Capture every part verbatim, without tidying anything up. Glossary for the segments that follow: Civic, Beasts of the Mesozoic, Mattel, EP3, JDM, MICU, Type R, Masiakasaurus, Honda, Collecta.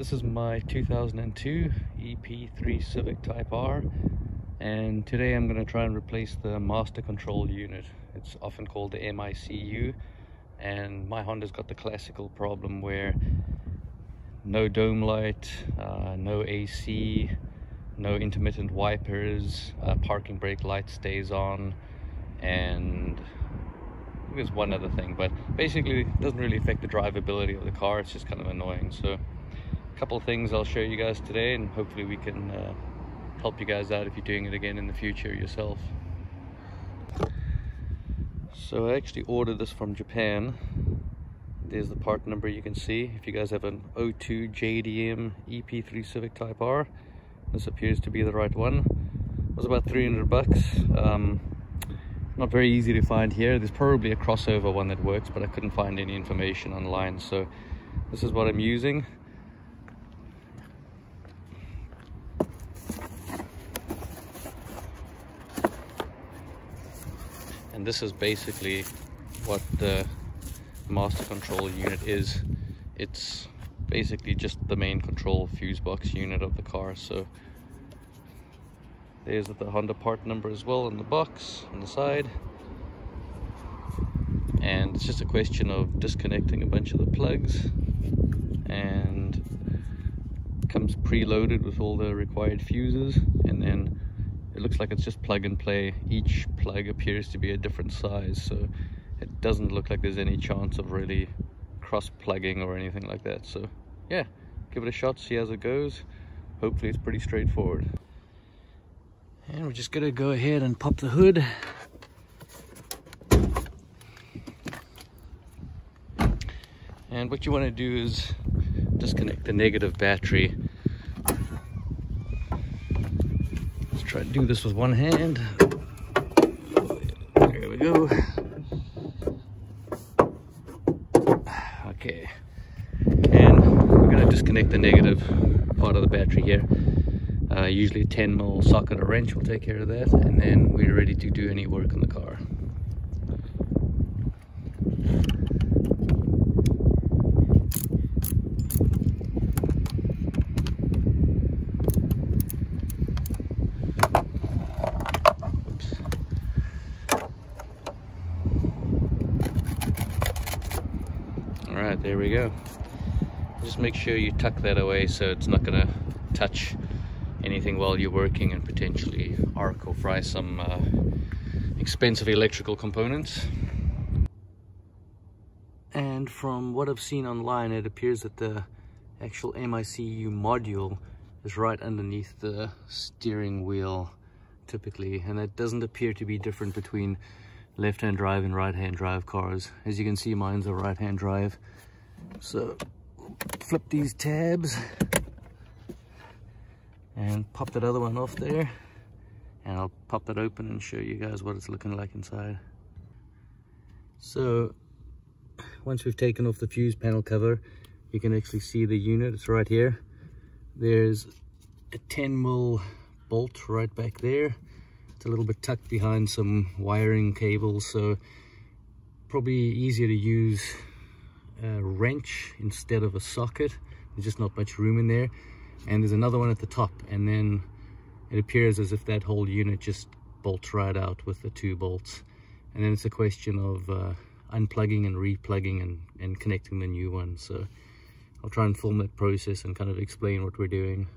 This is my two thousand two E P three Civic Type R, and today I'm going to try and replace the master control unit. It's often called the M I C U, and my Honda's got the classical problem where no dome light, uh, no A C, no intermittent wipers, uh, parking brake light stays on, and there's one other thing, but basically it doesn't really affect the drivability of the car. It's just kind of annoying. So couple things I'll show you guys today, and hopefully we can uh, help you guys out if you're doing it again in the future yourself. So I actually ordered this from Japan. There's the part number you can see. If you guys have an oh two J D M E P three Civic Type R, this appears to be the right one. It was about three hundred bucks. Um, not very easy to find here. There's probably a crossover one that works, but I couldn't find any information online. So this is what I'm using. And this is basically what the master control unit is. It's basically just the main control fuse box unit of the car. So there's the Honda part number as well in the box on the side. And it's just a question of disconnecting a bunch of the plugs, and it comes preloaded with all the required fuses, and then it looks like it's just plug and play. Each plug appears to be a different size, so it doesn't look like there's any chance of really cross-plugging or anything like that. So yeah, give it a shot, see as it goes. Hopefully it's pretty straightforward. And we're just gonna go ahead and pop the hood. And what you want to do is disconnect the negative battery. Try to do this with one hand. There we go. Okay. And we're going to disconnect the negative part of the battery here. Uh, usually a ten mil socket or wrench will take care of that. And then we're ready to do any work on the car. Alright, there we go. Just make sure you tuck that away so it's not going to touch anything while you're working and potentially arc or fry some uh, expensive electrical components. And from what I've seen online, it appears that the actual M I C U module is right underneath the steering wheel typically, and it doesn't appear to be different between left-hand drive and right-hand drive cars. As you can see, mine's a right-hand drive. So flip these tabs and pop that other one off there, and I'll pop that open and show you guys what it's looking like inside. So once we've taken off the fuse panel cover, you can actually see the unit. It's right here. There's a ten mil bolt right back there. It's a little bit tucked behind some wiring cables, so probably easier to use a wrench instead of a socket. There's just not much room in there. And there's another one at the top, and then it appears as if that whole unit just bolts right out with the two bolts. And then it's a question of uh, unplugging and replugging and, and connecting the new one. So I'll try and film that process and kind of explain what we're doing.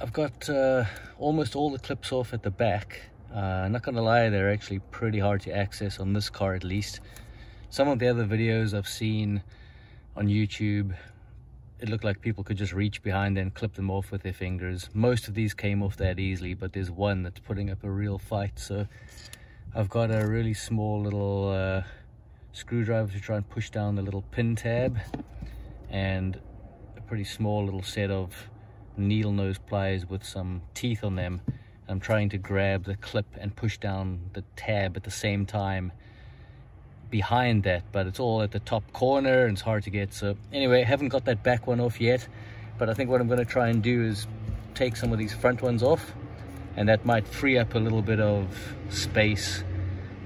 I've got uh, almost all the clips off at the back. Uh, not gonna lie, they're actually pretty hard to access on this car at least. Some of the other videos I've seen on YouTube, it looked like people could just reach behind and clip them off with their fingers. Most of these came off that easily, but there's one that's putting up a real fight. So I've got a really small little uh, screwdriver to try and push down the little pin tab, and a pretty small little set of needle nose pliers with some teeth on them. I'm trying to grab the clip and push down the tab at the same time behind that, but it's all at the top corner and it's hard to get. So anyway, I haven't got that back one off yet, but I think what I'm going to try and do is take some of these front ones off, and that might free up a little bit of space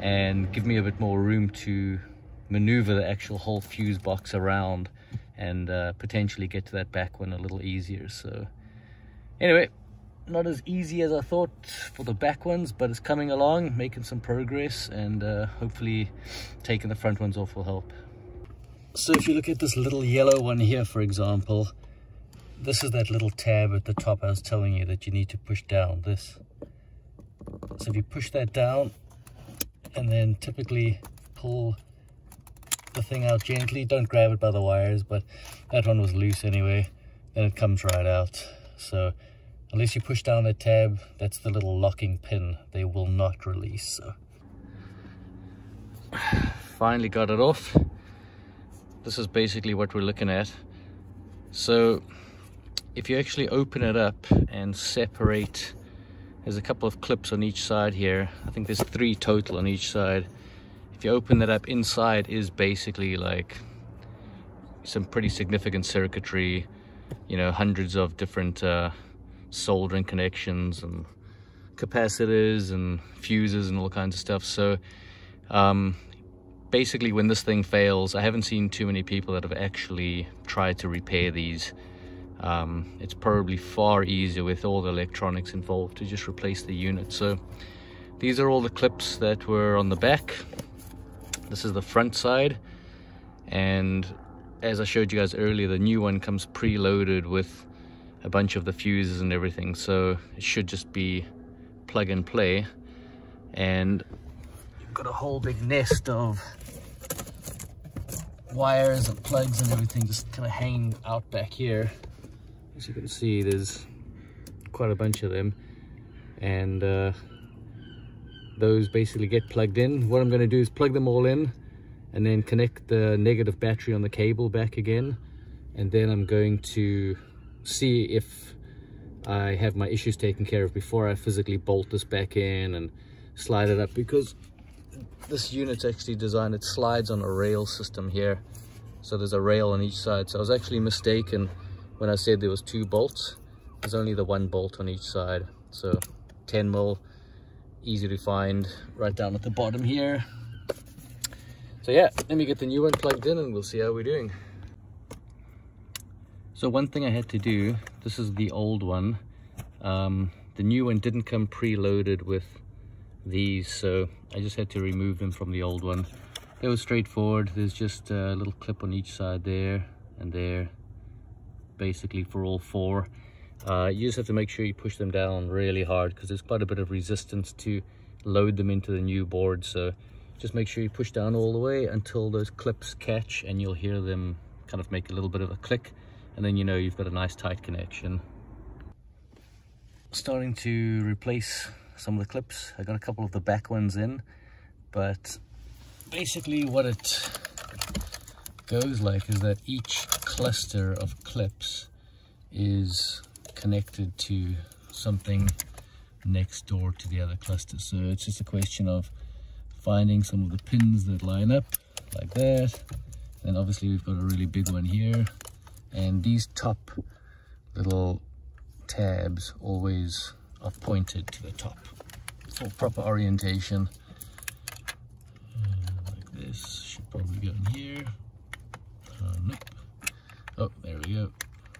and give me a bit more room to maneuver the actual whole fuse box around and uh, potentially get to that back one a little easier. So anyway, not as easy as I thought for the back ones, but it's coming along, making some progress, and uh, hopefully taking the front ones off will help. So if you look at this little yellow one here, for example, this is that little tab at the top I was telling you that you need to push down, this. So if you push that down and then typically pull the thing out gently, don't grab it by the wires, but that one was loose anyway, and it comes right out. So unless you push down the tab, that's the little locking pin, they will not release. So finally got it off. This is basically what we're looking at. So if you actually open it up and separate, there's a couple of clips on each side here. I think there's three total on each side. If you open that up, inside is basically like some pretty significant circuitry, you know, hundreds of different uh, soldering connections and capacitors and fuses and all kinds of stuff. So um, basically when this thing fails, I haven't seen too many people that have actually tried to repair these. Um, it's probably far easier with all the electronics involved to just replace the unit. So these are all the clips that were on the back. This is the front side, and as I showed you guys earlier, the new one comes preloaded with a bunch of the fuses and everything, so it should just be plug and play. And you've got a whole big nest of wires and plugs and everything just kind of hanging out back here. As you can see, there's quite a bunch of them, and uh, those basically get plugged in. What I'm going to do is plug them all in and then connect the negative battery on the cable back again, and then I'm going to see if I have my issues taken care of before I physically bolt this back in and slide it up, because this unit's actually designed, it slides on a rail system here, so there's a rail on each side. So I was actually mistaken when I said there was two bolts. There's only the one bolt on each side. So ten mil, easy to find, right down at the bottom here. So yeah, let me get the new one plugged in and we'll see how we're doing. So one thing I had to do, this is the old one, um, the new one didn't come preloaded with these, so I just had to remove them from the old one. It was straightforward. There's just a little clip on each side there and there, basically for all four. Uh, you just have to make sure you push them down really hard, because there's quite a bit of resistance to load them into the new board. So just make sure you push down all the way until those clips catch, and you'll hear them kind of make a little bit of a click, and then you know you've got a nice tight connection. Starting to replace some of the clips. I got a couple of the back ones in, but basically what it goes like is that each cluster of clips is connected to something next door to the other cluster. So it's just a question of finding some of the pins that line up like that. And obviously we've got a really big one here, and these top little tabs always are pointed to the top for proper orientation. Uh, like this, should probably go in here. Uh, nope. Oh, there we go.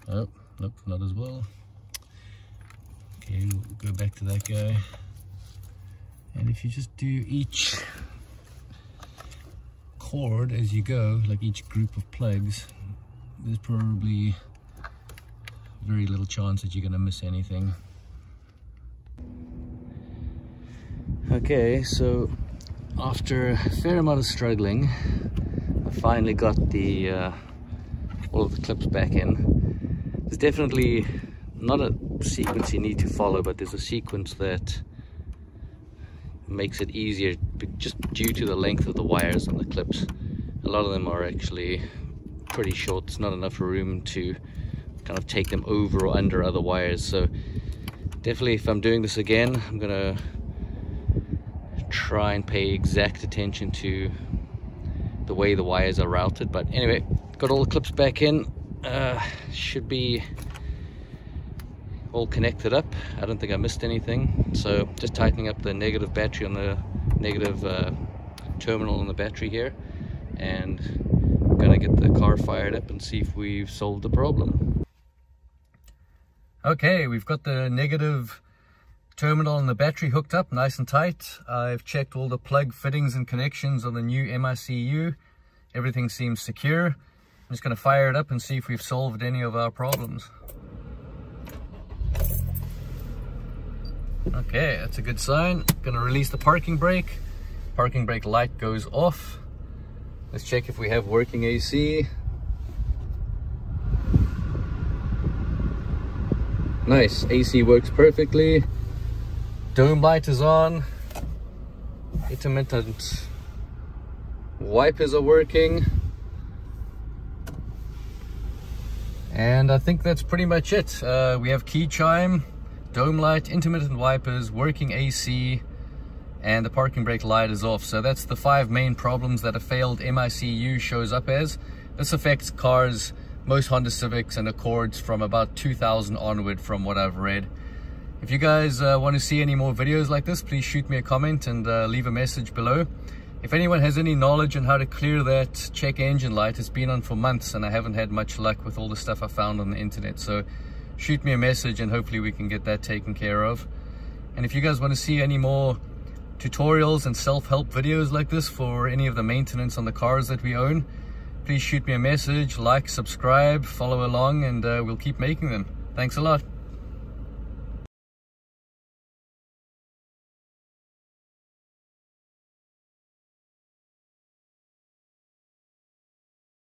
Oh, nope, not as well. Okay, we'll go back to that guy. And if you just do each cord as you go, like each group of plugs, there's probably very little chance that you're going to miss anything. Okay, so after a fair amount of struggling, I finally got the uh, all of the clips back in. There's definitely not a sequence you need to follow, but there's a sequence that makes it easier just due to the length of the wires on the clips. A lot of them are actually pretty short. There's not enough room to kind of take them over or under other wires. So definitely if I'm doing this again, I'm gonna try and pay exact attention to the way the wires are routed. But anyway, got all the clips back in, uh, should be all connected up. I don't think I missed anything. So just tightening up the negative battery on the negative uh, terminal on the battery here, and gonna get the car fired up and see if we've solved the problem. Okay, we've got the negative terminal and the battery hooked up nice and tight. I've checked all the plug fittings and connections on the new M I C U. Everything seems secure. I'm just going to fire it up and see if we've solved any of our problems. Okay, that's a good sign. I'm going to release the parking brake. Parking brake light goes off. Let's check if we have working A C. Nice, A C works perfectly. Dome light is on, intermittent wipers are working, and I think that's pretty much it. Uh, we have key chime, dome light, intermittent wipers, working A C, and the parking brake light is off. So that's the five main problems that a failed M I C U shows up as. This affects cars, most Honda Civics and Accords from about two thousand onward from what I've read. If you guys uh, want to see any more videos like this, please shoot me a comment and uh, leave a message below. If anyone has any knowledge on how to clear that check engine light, it's been on for months and I haven't had much luck with all the stuff I found on the internet. So shoot me a message and hopefully we can get that taken care of. And if you guys want to see any more tutorials and self-help videos like this for any of the maintenance on the cars that we own, please shoot me a message, like, subscribe, follow along, and uh, we'll keep making them. Thanks a lot.